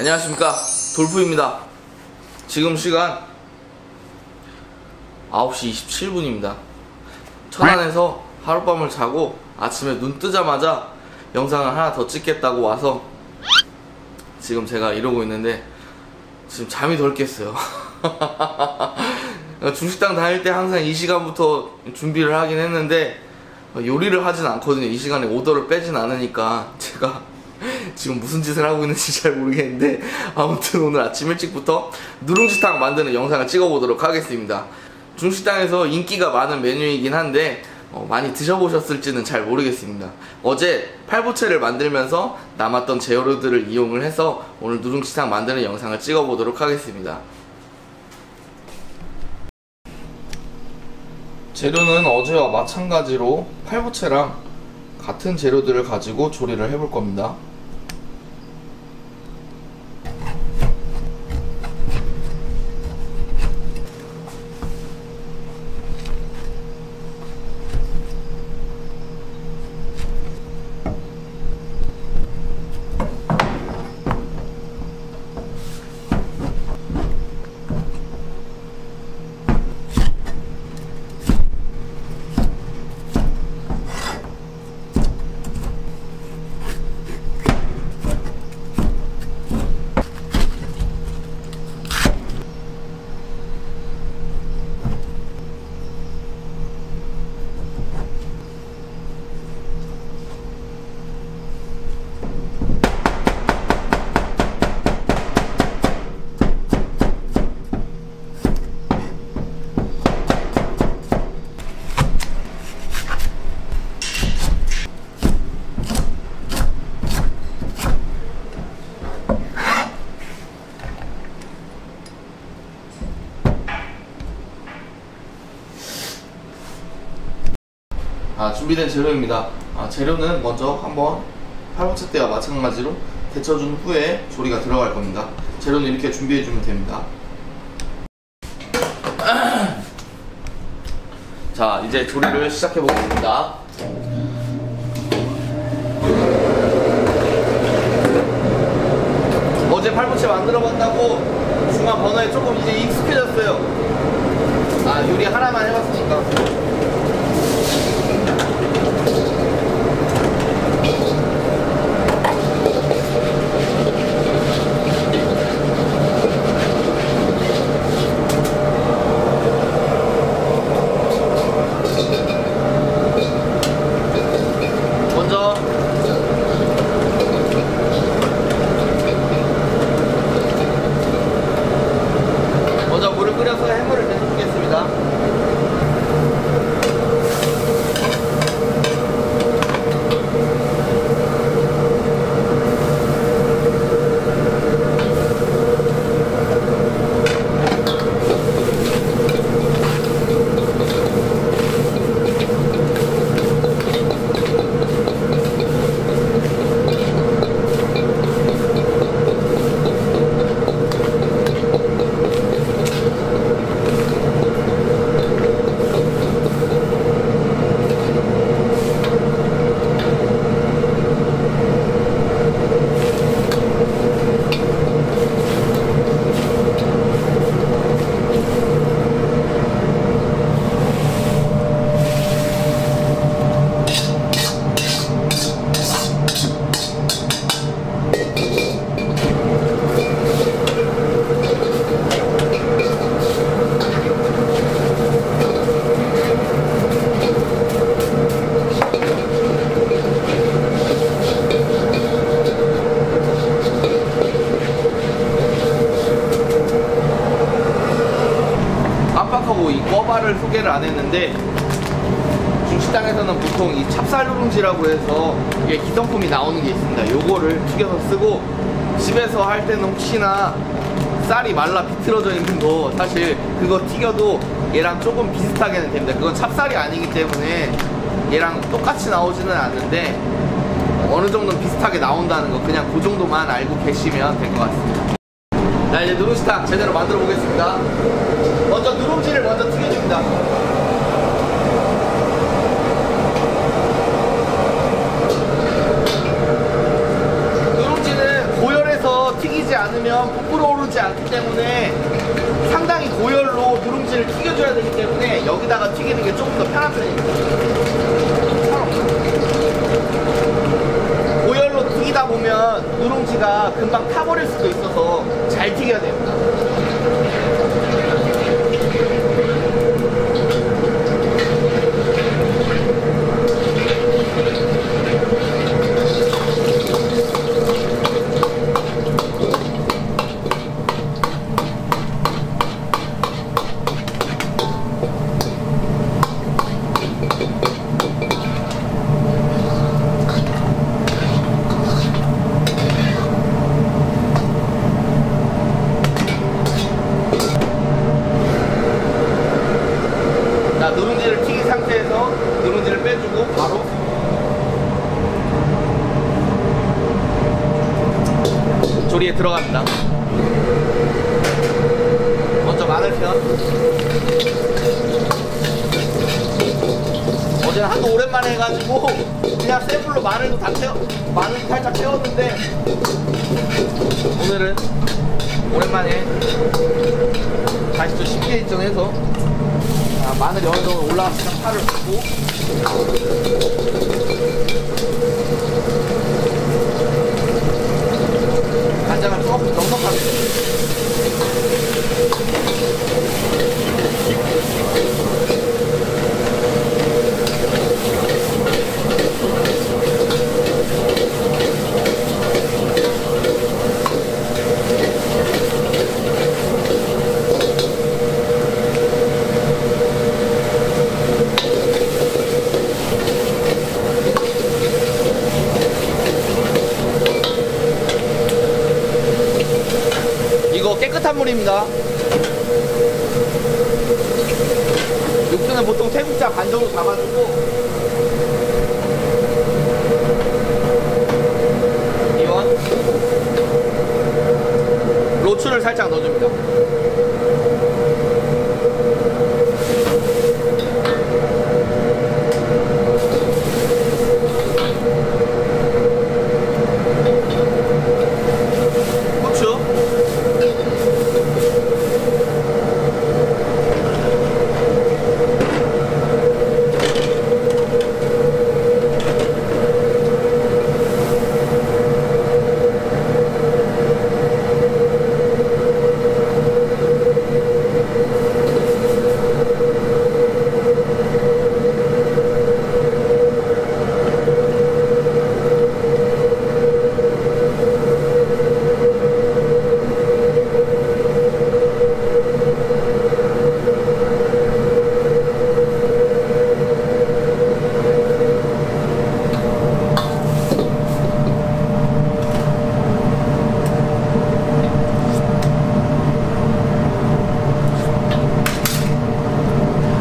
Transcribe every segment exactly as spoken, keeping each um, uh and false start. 안녕하십니까, 돌푸입니다. 지금 시간 아홉 시 이십칠 분입니다 천안에서 하룻밤을 자고 아침에 눈 뜨자마자 영상을 하나 더 찍겠다고 와서 지금 제가 이러고 있는데, 지금 잠이 덜 깼어요. 중식당 다닐 때 항상 이 시간부터 준비를 하긴 했는데, 요리를 하진 않거든요. 이 시간에 오더를 빼진 않으니까 제가 지금 무슨 짓을 하고 있는지 잘 모르겠는데, 아무튼 오늘 아침 일찍부터 누룽지탕 만드는 영상을 찍어보도록 하겠습니다. 중식당에서 인기가 많은 메뉴이긴 한데 어, 많이 드셔보셨을지는 잘 모르겠습니다. 어제 팔보채를 만들면서 남았던 재료들을 이용을 해서 오늘 누룽지탕 만드는 영상을 찍어보도록 하겠습니다. 재료는 어제와 마찬가지로 팔보채랑 같은 재료들을 가지고 조리를 해볼 겁니다. 아, 준비된 재료입니다. 아, 재료는 먼저 한번 팔보채 때와 마찬가지로 데쳐준 후에 조리가 들어갈 겁니다. 재료는 이렇게 준비해주면 됩니다. 자, 이제 조리를 시작해보겠습니다. 어제 팔보채 만들어봤다고 중간 번호에 조금 이제 익숙해졌어요. 아, 요리 하나만 해봤으니까. 소개를 안 했는데, 중식당에서는 보통 이 찹쌀 누룽지라고 해서 이게 기성품이 나오는 게 있습니다. 요거를 튀겨서 쓰고, 집에서 할 때는 혹시나 쌀이 말라 비틀어져 있는 거, 사실 그거 튀겨도 얘랑 조금 비슷하게는 됩니다. 그건 찹쌀이 아니기 때문에 얘랑 똑같이 나오지는 않는데 어느 정도는 비슷하게 나온다는 거, 그냥 그 정도만 알고 계시면 될 것 같습니다. 자, 이제 누룽지탕 제대로 만들어 보겠습니다. 먼저 누룽지를 먼저 튀겨줍니다. 누룽지는 고열에서 튀기지 튀기지 않으면 부풀어 오르지 않기 때문에 상당히 고열로 누룽지를 튀겨줘야 되기 때문에 여기다가 튀기는 게 조금 더 편한 편입니다. 고열로 튀기다 보면 누룽지가 금방 타버릴 수도 있어서 잘 튀겨야 됩니다. 누룽지를 튀긴 상태에서 누룽지를 빼주고 바로 조리에 들어갑니다. 먼저 마늘편. 어제는 하도 오랜만에 해가지고 그냥 센 불로 마늘도 다 채워, 마늘도 살짝 채웠는데 오늘은 오랜만에 다시 또 쉽게 일정해서 자, 마늘이 어느 정도 올라왔으니까 파를 붓고 간장을 조금 넉넉하게 깨끗한 물입니다. 육수는 보통 세 국자 반 정도 담아주고 이원 로추를 살짝 넣어줍니다.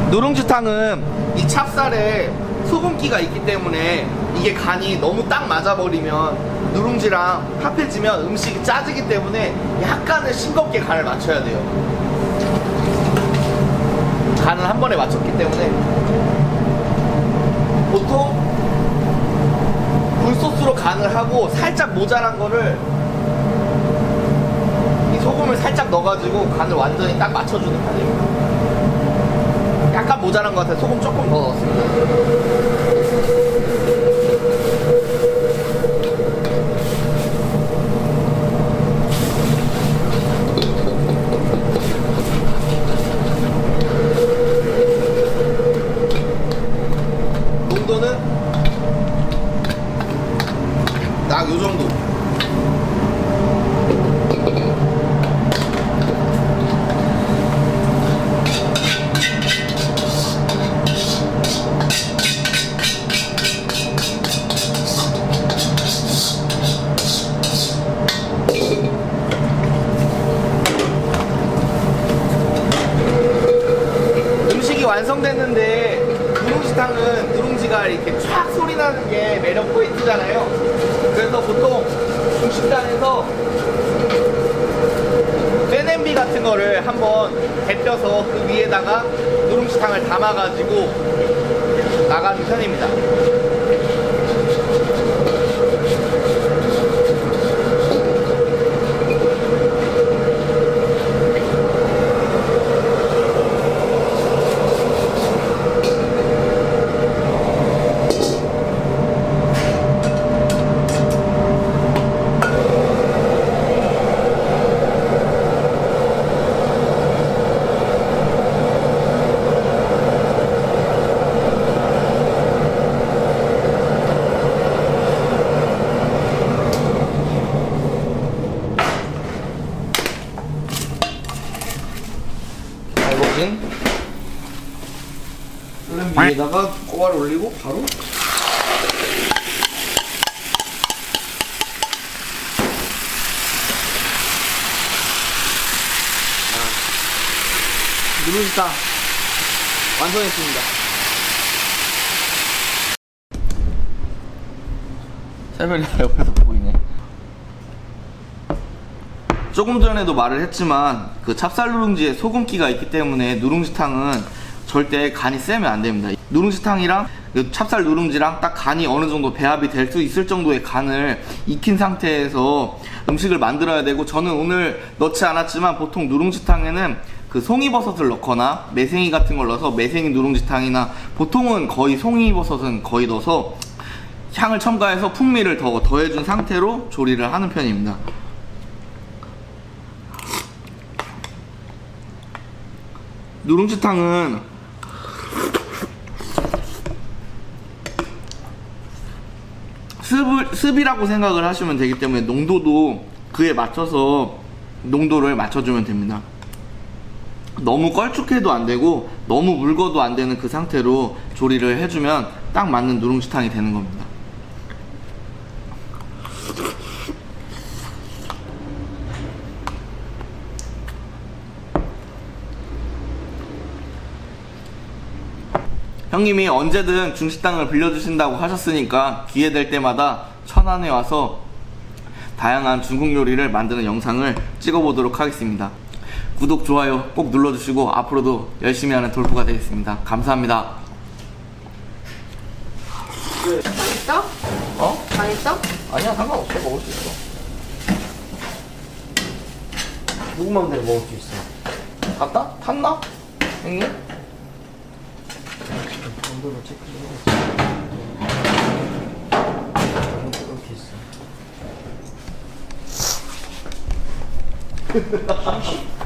누룽지탕은 이 찹쌀에 소금기가 있기 때문에 이게 간이 너무 딱 맞아버리면 누룽지랑 합해지면 음식이 짜지기 때문에 약간은 싱겁게 간을 맞춰야 돼요. 간을 한 번에 맞췄기 때문에 보통 굴소스로 간을 하고 살짝 모자란 거를 이 소금을 살짝 넣어가지고 간을 완전히 딱 맞춰주는 간입니다. 약간 모자란 것 같아요. 소금 조금 더 넣었습니다. 농도는 딱 요 정도. 완성됐는데 누룽지탕은 누룽지가 이렇게 촥 소리나는 게 매력 포인트잖아요. 그래서 보통 중식당에서 쇠냄비 같은 거를 한번 데펴서 그 위에다가 누룽지탕을 담아가지고 나가는 편입니다. 위에다가 꼬알 올리고 바로 누룽지탕 완성했습니다. 세별이가 옆에서 보이네. 조금 전에도 말을 했지만 그 찹쌀 누룽지에 소금기가 있기 때문에 누룽지탕은 절대 간이 세면 안 됩니다. 누룽지탕이랑 찹쌀 누룽지랑 딱 간이 어느 정도 배합이 될 수 있을 정도의 간을 익힌 상태에서 음식을 만들어야 되고, 저는 오늘 넣지 않았지만 보통 누룽지탕에는 그 송이버섯을 넣거나 매생이 같은 걸 넣어서 매생이 누룽지탕이나, 보통은 거의 송이버섯은 거의 넣어서 향을 첨가해서 풍미를 더 더해준 상태로 조리를 하는 편입니다. 누룽지탕은 습을, 습이라고 생각을 하시면 되기 때문에 농도도 그에 맞춰서 농도를 맞춰주면 됩니다. 너무 껄쭉해도 안되고 너무 묽어도 안되는 그 상태로 조리를 해주면 딱 맞는 누룽지탕이 되는 겁니다. 형님이 언제든 중식당을 빌려주신다고 하셨으니까 기회 될 때마다 천안에 와서 다양한 중국 요리를 만드는 영상을 찍어보도록 하겠습니다. 구독, 좋아요 꼭 눌러주시고 앞으로도 열심히 하는 돌푸가 되겠습니다. 감사합니다. 맛있어? 어? 맛있어? 아니야, 상관없어. 먹을 수 있어. 누구 마음대로 먹을 수 있어. 갔다? 탔나? 형님? 정도로 체크 좀 해보세요. 이렇게 있어.